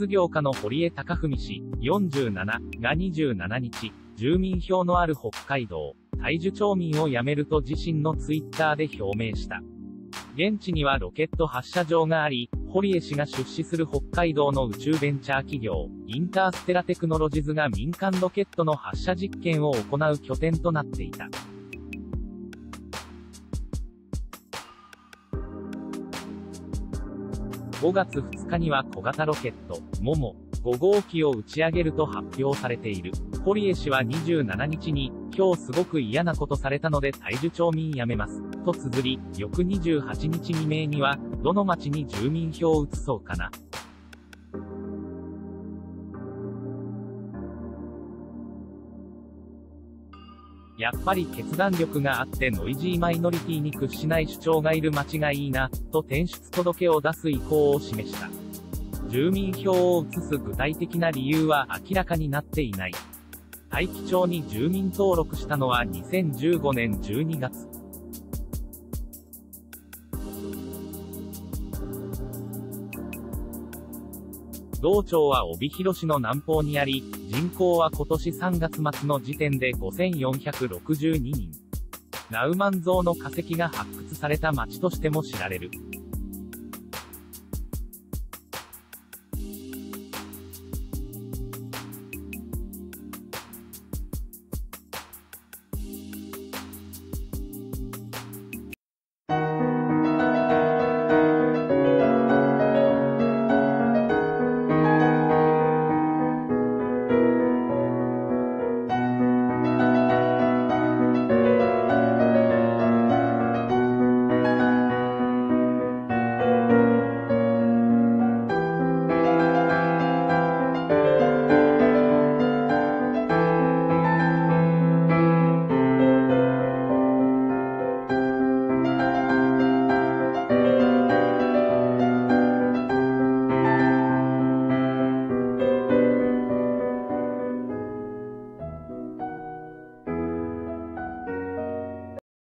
実業家の堀江貴文氏47が27日、住民票のある北海道、大樹町民を辞めると自身のツイッターで表明した。現地にはロケット発射場があり、堀江氏が出資する北海道の宇宙ベンチャー企業、インターステラテクノロジズが民間ロケットの発射実験を行う拠点となっていた。5月2日には小型ロケット、モモ5号機を打ち上げると発表されている。堀江氏は27日に、今日すごく嫌なことされたので大樹町民辞めます、と綴り、翌28日未明には、どの町に住民票を移そうかな。やっぱり決断力があってノイジーマイノリティに屈しない主張がいる町がいいな、と転出届を出す意向を示した。住民票を移す具体的な理由は明らかになっていない。大樹町に住民登録したのは2015年12月。同町は帯広市の南方にあり、人口は今年3月末の時点で5462人。ナウマンゾウの化石が発掘された町としても知られる。